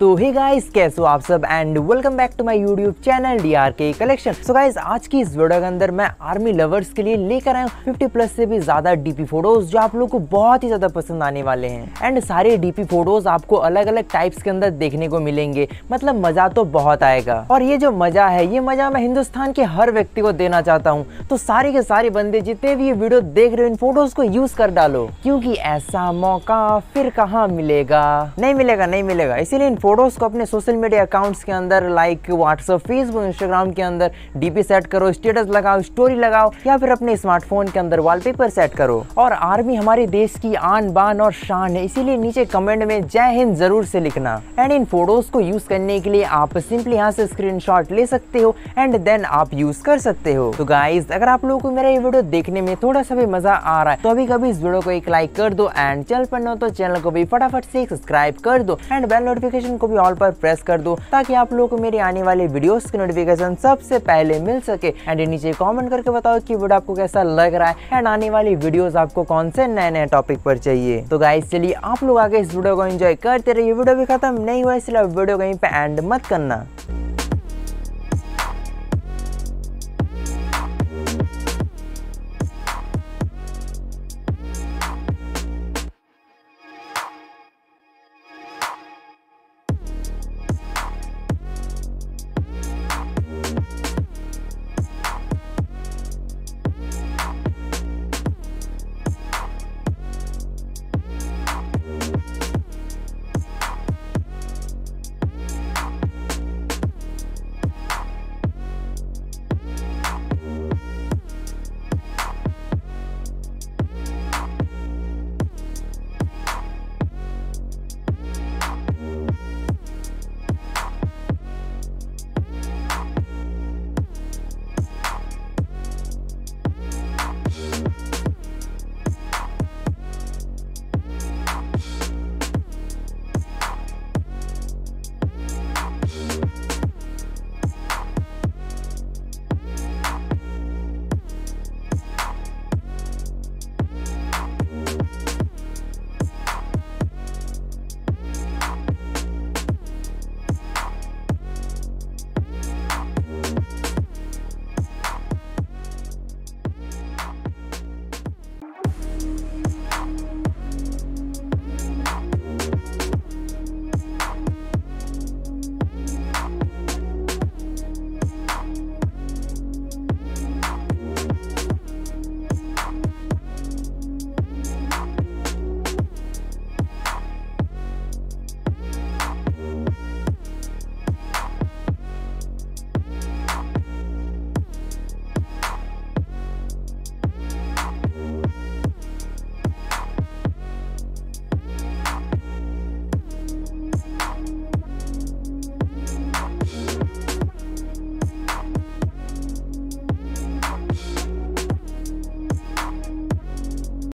तो hey guys, कैसे हो आप सब and welcome back to my YouTube channel DRK collection. So guys, आज की इस वीडियो के अंदर मैं आर्मी लवर्स के लिए लेकर आया हूँ 50 प्लस से भी ज्यादा डीपी फोटोज जो आप लोगों को बहुत ही ज्यादा पसंद आने वाले हैं। एंड सारे डीपी फोटोज आपको अलग अलग टाइप्स के अंदर देखने को मिलेंगे, मतलब मजा तो बहुत आएगा। और ये जो मजा है, ये मजा मैं हिंदुस्तान के हर व्यक्ति को देना चाहता हूँ। तो सारे के सारे बंदे जितने भी ये वीडियो देख रहे हो, इन फोटोज को यूज कर डालो, क्योंकि ऐसा मौका फिर कहाँ मिलेगा, नहीं मिलेगा, नहीं मिलेगा। इसीलिए फोटोज को अपने सोशल मीडिया अकाउंट्स के अंदर लाइक व्हाट्सएप, फेसबुक, इंस्टाग्राम के अंदर डीपी सेट करो, स्टेटस लगाओ, स्टोरी लगाओ, या फिर अपने स्मार्टफोन के अंदर वॉलपेपर सेट करो। और आर्मी हमारे देश की आन बान और शान है, इसीलिए नीचे कमेंट में जय हिंद जरूर से लिखना। एंड इन फोटोज को यूज करने के लिए आप सिंपली यहाँ से स्क्रीनशॉट ले सकते हो एंड देन आप यूज कर सकते हो। तो गाइज, अगर आप लोगों को मेरा ये वीडियो देखने में थोड़ा सा भी मजा आ रहा है तो अभी कभी इस वीडियो को एक लाइक कर दो एंड चैनल पर न हो तो चैनल को भी फटाफट से सब्सक्राइब कर दो एंड बेल नोटिफिकेशन को भी ऑल पर प्रेस कर दो, ताकि आप लोगों को मेरे आने वाले वीडियोस की नोटिफिकेशन सबसे पहले मिल सके। एंड नीचे कमेंट करके बताओ कि वीडियो आपको कैसा लग रहा है एंड आने वाली वीडियोस आपको कौन से नए नए टॉपिक पर चाहिए। तो गाइस, चलिए आप लोग आगे इस वीडियो को एंजॉय करते रहिए। वीडियो भी खत्म नहीं हुआ, इसलिए वीडियो कहीं पे एंड मत करना।